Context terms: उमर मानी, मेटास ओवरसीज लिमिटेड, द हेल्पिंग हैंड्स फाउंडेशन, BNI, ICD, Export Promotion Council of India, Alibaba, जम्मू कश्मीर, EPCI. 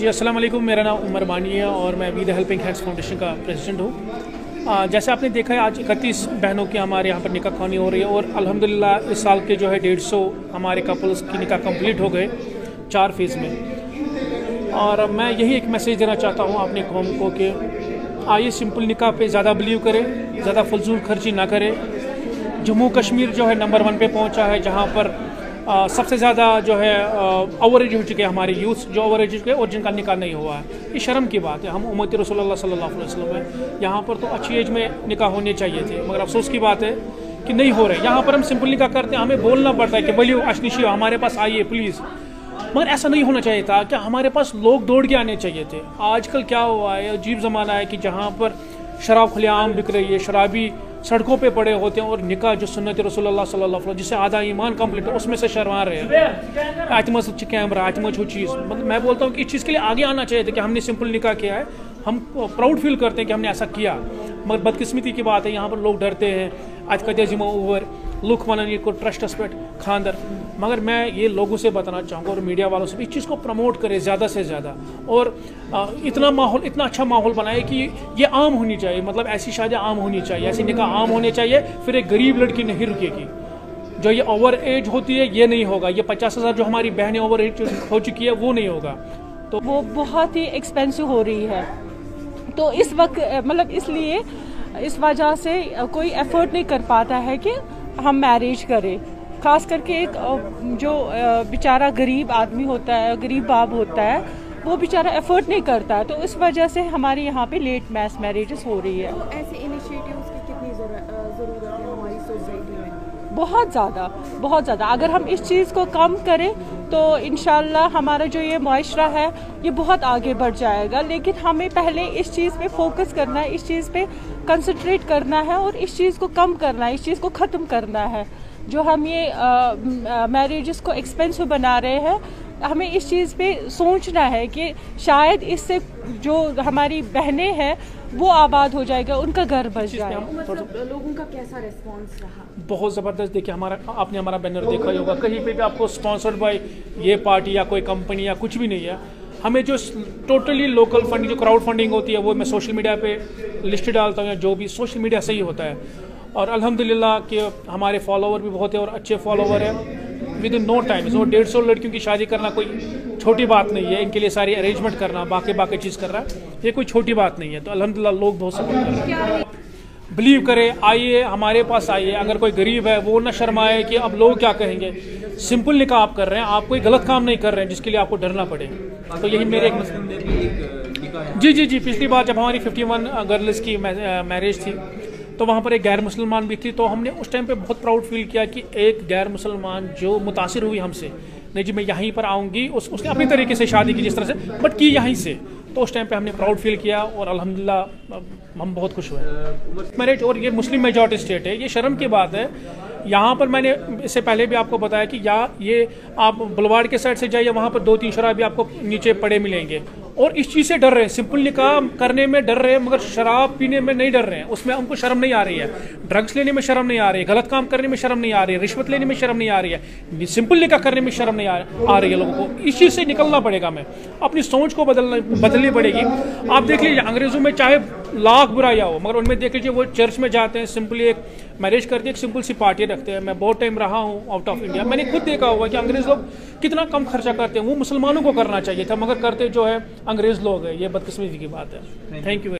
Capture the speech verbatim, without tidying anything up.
जी अस्सलाम वालेकुम, मेरा नाम उमर मानी है और मैं भी द हेल्पिंग हैंड्स फाउंडेशन का प्रेसिडेंट हूँ। जैसे आपने देखा है आज इकतीस बहनों की हमारे यहाँ पर निकाह खानी हो रही है और अल्हम्दुलिल्लाह इस साल के जो है डेढ़ सौ हमारे कपल्स की निकाह कंप्लीट हो गए चार फेज़ में। और मैं यही एक मैसेज देना चाहता हूँ अपने कौम को कि आइए सिंपल निकाह पे ज़्यादा बिलीव करें, ज़्यादा फजूल खर्ची ना करें। जम्मू कश्मीर जो है नंबर वन पे पहुँचा है, जहाँ पर आ, सबसे ज़्यादा जो है ओवर एज हो चुके हैं हमारे यूथ जो ओवर एज हो चुके हैं और जिनका निकाह नहीं हुआ है। ये शर्म की बात है। हम उम्मत रसूलुल्लाह सल्लल्लाहु अलैहि वसल्लम है, यहाँ पर तो अच्छी एज में निकाह होने चाहिए थे, मगर अफसोस की बात है कि नहीं हो रहे। यहाँ पर हम सिंपल निकाह करते हैं, हमें बोलना पड़ता है कि बलियो अशनिशी हमारे पास आइए प्लीज़, मगर ऐसा नहीं होना चाहिए था कि हमारे पास लोग दौड़ के आने चाहिए थे। आजकल क्या हुआ है, अजीब ज़माना है कि जहाँ पर शराब खुलेआम बिक रही है, शराबी सड़कों पे पड़े होते हैं और निकाह जो सुन्नत रसूलुल्लाह सल्लल्लाहु अलैहि वसल्लम जिसे आधा ईमान कंप्लीट है उसमें से शर्मा रहे हैं। आत्मा सच्ची कैमरा आत्मा जो चीज़, मतलब मैं बोलता हूँ कि इस चीज़ के लिए आगे आना चाहिए था कि हमने सिंपल निकाह किया है, हम प्राउड फील करते हैं कि हमने ऐसा किया। मगर बदकिस्मती की बात है यहाँ पर लोग डरते हैं, आज कद जिमा ओवर लुक वन ये को ट्रस्ट एस्पेक्ट खानदर। मगर मैं ये लोगों से बताना चाहूँगा और मीडिया वालों से भी, इस चीज़ को प्रमोट करें ज़्यादा से ज़्यादा और इतना माहौल इतना अच्छा माहौल बनाए कि ये आम होनी चाहिए। मतलब ऐसी शादियाँ आम होनी चाहिए, ऐसी निकाह आम होने चाहिए, फिर एक गरीब लड़की नहीं रुकेगी। जो ये ओवर एज होती है ये नहीं होगा, ये पचास हज़ार जो हमारी बहनें ओवर एज हो चुकी है वो नहीं होगा, तो वो बहुत ही एक्सपेंसिव हो रही है। तो इस वक्त मतलब इसलिए इस वजह से कोई एफर्ट नहीं कर पाता है कि हम मैरिज करें। खास करके एक जो बेचारा गरीब आदमी होता है, गरीब बाप होता है, वो बेचारा एफर्ट नहीं करता है, तो इस वजह से हमारे यहाँ पे लेट मैस मैरिजेस हो रही है। तो ऐसे इनिशिएटिव्स की कितनी ज़रूरत है हमारी सोसाइटी में? बहुत ज़्यादा बहुत ज़्यादा। अगर हम इस चीज़ को कम करें तो इंशाल्लाह हमारा जो ये माशरा है ये बहुत आगे बढ़ जाएगा। लेकिन हमें पहले इस चीज़ पे फोकस करना है, इस चीज़ पे कंसंट्रेट करना है और इस चीज़ को कम करना है, इस चीज़ को ख़त्म करना है। जो हम ये मैरिजेस को एक्सपेंसिव बना रहे हैं, हमें इस चीज़ पे सोचना है कि शायद इससे जो हमारी बहनें हैं वो आबाद हो जाएगा, उनका घर बच जाएगा। मतलब लोगों का कैसा रिस्पांस रहा? बहुत ज़बरदस्त। देखिए हमारा आपने हमारा बैनर देखा ही होगा, कहीं पे भी आपको स्पॉन्सर्ड बाय ये पार्टी या कोई कंपनी या कुछ भी नहीं है। हमें जो टोटली लोकल फंडिंग जो क्राउड फंडिंग होती है वो मैं सोशल मीडिया पर लिस्ट डालता हूँ या जो भी सोशल मीडिया से ही होता है। और अल्हम्दुलिल्लाह कि हमारे फॉलोवर भी बहुत है और अच्छे फॉलोवर हैं। Within no time so डेढ़ सौ लड़कियों की शादी करना कोई छोटी बात नहीं है, इनके लिए सारी अरेंजमेंट करना बाकी बाकी चीज़ करना ये कोई छोटी बात नहीं है। तो अल्हम्दुलिल्लाह लोग बहुत सपोर्ट कर रहे हैं। बिलीव करें, आइए हमारे पास आइए। अगर कोई गरीब है वो ना शर्माए कि अब लोग क्या कहेंगे। सिंपल निकाह आप कर रहे हैं, आप कोई गलत काम नहीं कर रहे हैं जिसके लिए आपको डरना पड़े। तो यही मेरे एक जी जी जी पिछली बार जब हमारी फिफ्टी वन गर्ल्स की मैरिज थी तो वहाँ पर एक गैर मुसलमान भी थी, तो हमने उस टाइम पे बहुत प्राउड फील किया कि एक गैर मुसलमान जो मुतासिर हुई हमसे, नहीं जी मैं यहीं पर आऊँगी, उस उसने अपने तरीके से शादी की जिस तरह से, बट की यहीं से। तो उस टाइम पे हमने प्राउड फील किया और अल्हम्दुलिल्लाह हम बहुत खुश हुए। मैरिज और ये मुस्लिम मेजॉरिटी स्टेट है, ये शर्म की बात है। यहाँ पर मैंने इससे पहले भी आपको बताया कि या ये आप बुलवाड़ के साइड से जाइए, वहाँ पर दो तीन शराबी आपको नीचे पड़े मिलेंगे और इस चीज़ से डर रहे हैं। सिंपल निकाह करने में डर रहे हैं मगर शराब पीने में नहीं डर रहे हैं, उसमें हमको शर्म नहीं आ रही है, ड्रग्स लेने में शर्म नहीं आ रही है, गलत काम करने में शर्म नहीं आ रही है, रिश्वत लेने में शर्म नहीं आ रही है, सिंपल निकाह करने में शर्म नहीं आ रही है। लोगों को इस चीज़ से निकलना पड़ेगा, हमें अपनी सोच को बदलना बदलनी पड़ेगी। आप देख लीजिए अंग्रेज़ों में चाहे लाख बुराया हो मगर उनमें देख लीजिए वो चर्च में जाते हैं, सिंपली एक मैरिज करते हैं, एक सिंपल सी पार्टी रखते हैं। मैं बहुत टाइम रहा हूँ आउट ऑफ इंडिया, मैंने खुद देखा हुआ कि अंग्रेज़ लोग कितना कम खर्चा करते हैं। वो मुसलमानों को करना चाहिए था मगर करते जो है अंग्रेज़ लोग हैं, ये बदकिस्मती की बात है। Thank you.